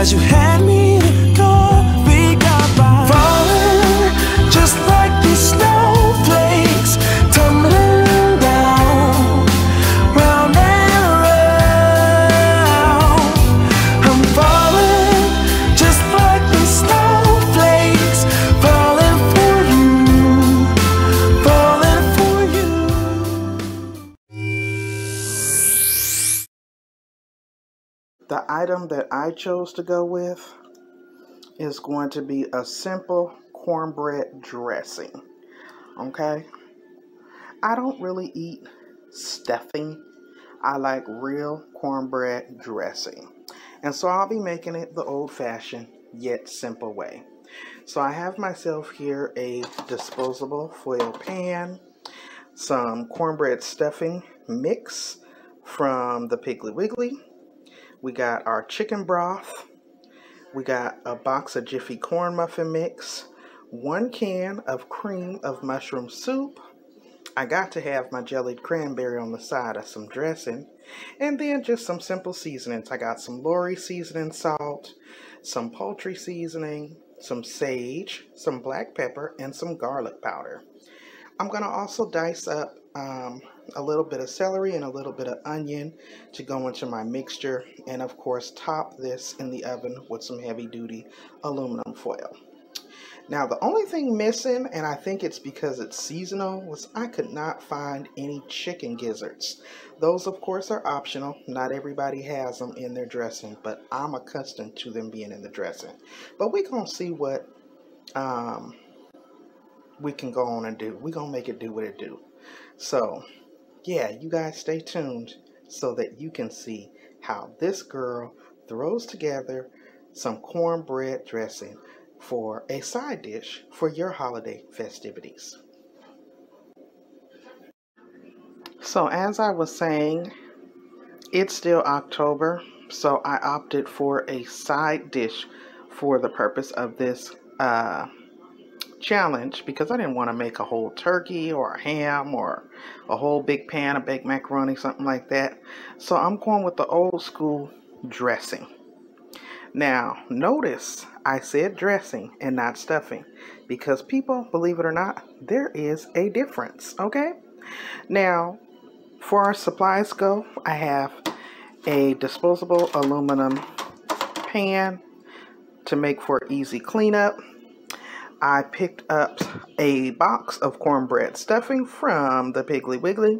as you had me go. We got by falling just like these snowflakes tumbling down, round and round. I'm falling just like these snowflakes, falling for you, falling for you. The item that I chose to go with is going to be a simple cornbread dressing. Okay, I don't really eat stuffing. I like real cornbread dressing, and so I'll be making it the old-fashioned yet simple way. So I have myself here a disposable foil pan, some cornbread stuffing mix from the Piggly Wiggly. We got our chicken broth. We got a box of Jiffy Corn Muffin Mix, one can of cream of mushroom soup. I got to have my jellied cranberry on the side of some dressing. And then just some simple seasonings. I got some Lowry seasoning salt, some poultry seasoning, some sage, some black pepper, and some garlic powder. I'm going to also dice up a little bit of celery and a little bit of onion to go into my mixture, and of course top this in the oven with some heavy duty aluminum foil. Now the only thing missing, and I think it's because it's seasonal, was I could not find any chicken gizzards. Those of course are optional, not everybody has them in their dressing, but I'm accustomed to them being in the dressing. But we're gonna see what we can go on and do. We're gonna make it do what it do. So yeah, you guys stay tuned so that you can see how this girl throws together some cornbread dressing for a side dish for your holiday festivities. So as I was saying, it's still October, so I opted for a side dish for the purpose of this challenge, because I didn't want to make a whole turkey or a ham or a whole big pan of baked macaroni, something like that. So I'm going with the old school dressing. Now notice I said dressing and not stuffing, because people, believe it or not, there is a difference. Okay, now for our supplies go, I have a disposable aluminum pan to make for easy cleanup. I picked up a box of cornbread stuffing from the Piggly Wiggly.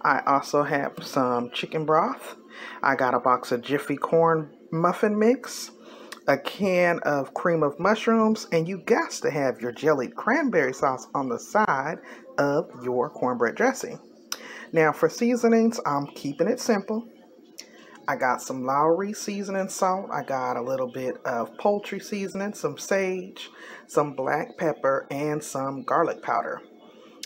I also have some chicken broth. I got a box of Jiffy Corn Muffin Mix, a can of cream of mushrooms, and you got to have your jellied cranberry sauce on the side of your cornbread dressing. Now for seasonings, I'm keeping it simple. I got some Lowry seasoning salt, I got a little bit of poultry seasoning, some sage, some black pepper, and some garlic powder.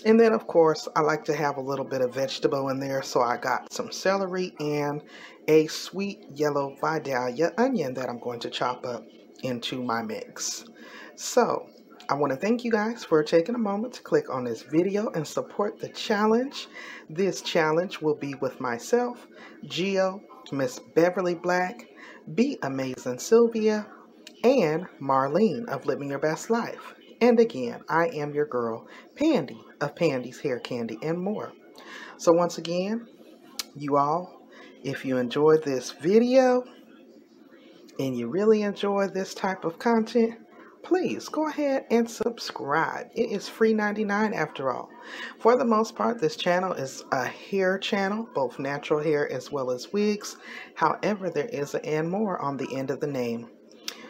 And then of course, I like to have a little bit of vegetable in there, so I got some celery and a sweet yellow Vidalia onion that I'm going to chop up into my mix. So I want to thank you guys for taking a moment to click on this video and support the challenge. This challenge will be with myself, Geo, Miss Beverly Black, Be Amazing Sylvia, and Marlene of Living Your Best Life. And again, I am your girl, Pandy of Pandy's Hair Candy and More. So once again, you all, if you enjoyed this video and you really enjoy this type of content, please go ahead and subscribe. It is free 99 after all. For the most part, this channel is a hair channel, both natural hair as well as wigs. However, there is an "and more" on the end of the name.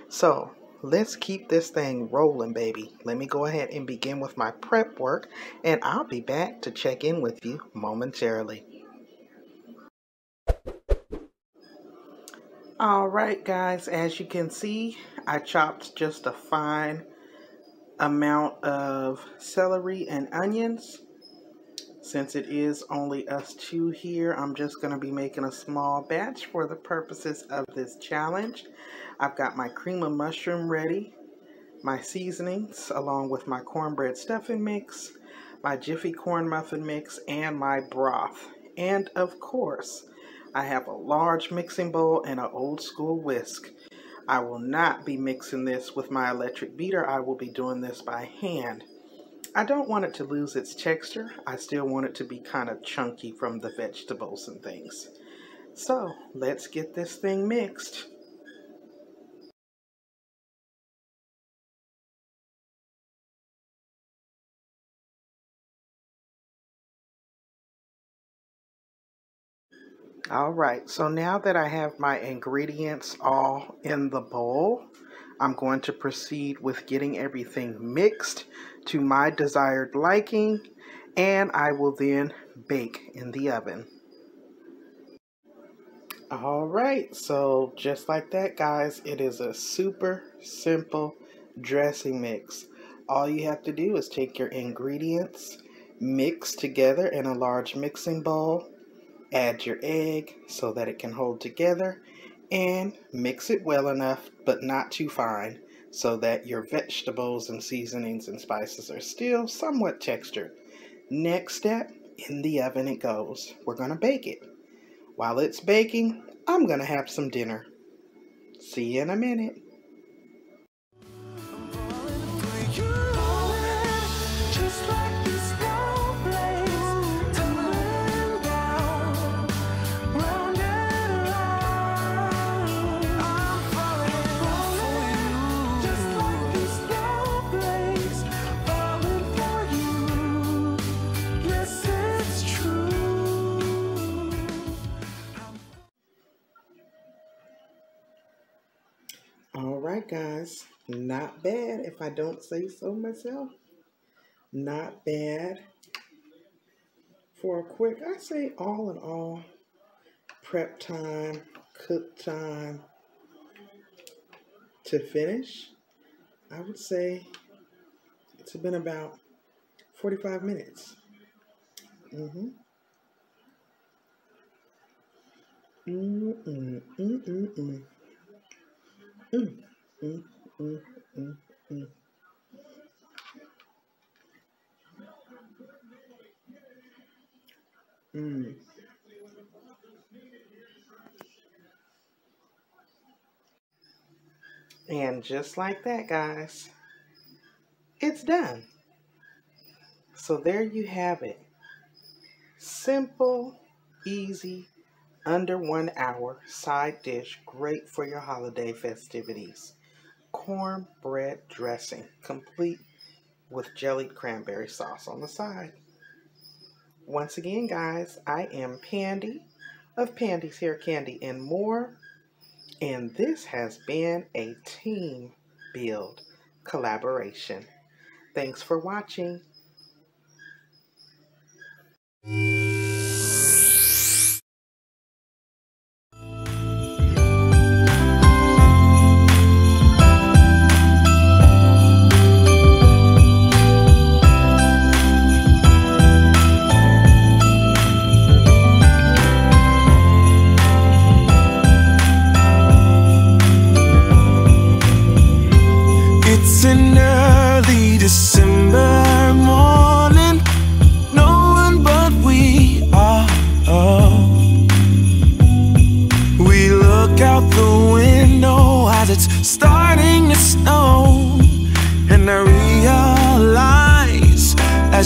So let's keep this thing rolling, baby. Let me go ahead and begin with my prep work, and I'll be back to check in with you momentarily. Alright guys, as you can see, I chopped just a fine amount of celery and onions. Since it is only us two here, I'm just going to be making a small batch for the purposes of this challenge. I've got my cream of mushroom ready, my seasonings along with my cornbread stuffing mix, my Jiffy Corn Muffin Mix, and my broth. And of course, I have a large mixing bowl and an old school whisk. I will not be mixing this with my electric beater. I will be doing this by hand. I don't want it to lose its texture. I still want it to be kind of chunky from the vegetables and things. So let's get this thing mixed. Alright, so now that I have my ingredients all in the bowl, I'm going to proceed with getting everything mixed to my desired liking, and I will then bake in the oven. Alright, so just like that, guys, it is a super simple dressing mix. All you have to do is take your ingredients, mix together in a large mixing bowl, add your egg so that it can hold together, and mix it well enough but not too fine so that your vegetables and seasonings and spices are still somewhat textured. Next step, in the oven it goes. We're gonna bake it. While it's baking, I'm gonna have some dinner. See you in a minute. Alright guys, not bad if I don't say so myself. Not bad for a quick, I say all in all, prep time, cook time to finish. I would say it's been about 45 minutes. And just like that, guys, it's done. So there you have it. Simple, easy, under 1 hour side dish, great for your holiday festivities. Cornbread dressing, complete with jellied cranberry sauce on the side. Once again, guys, I am Pandy of Pandy's Hair Candy and More, and this has been a team build collaboration. Thanks for watching.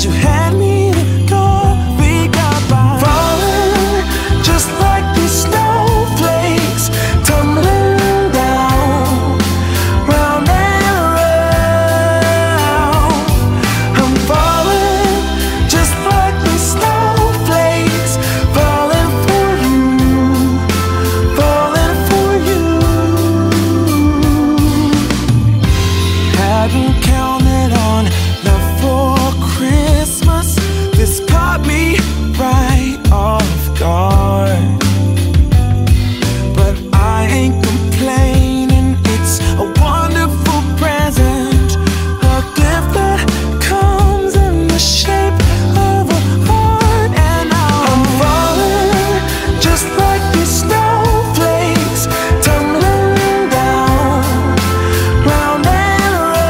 You had me to go, we got by. Falling just like these snowflakes, tumbling down, round and around. I'm falling just like these snowflakes, falling for you, falling for you. Hadn't counted on the fall. Christmas, this caught me right off guard, but I ain't complaining, it's a wonderful present, a gift that comes in the shape of a heart, and I'm falling just like these snowflakes, tumbling down, round and around.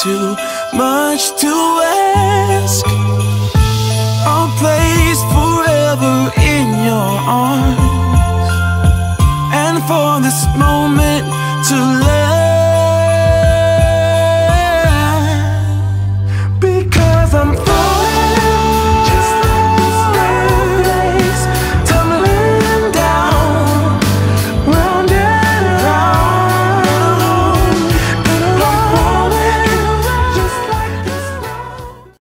too much to ask. I'll place forever in your arms, and for this moment to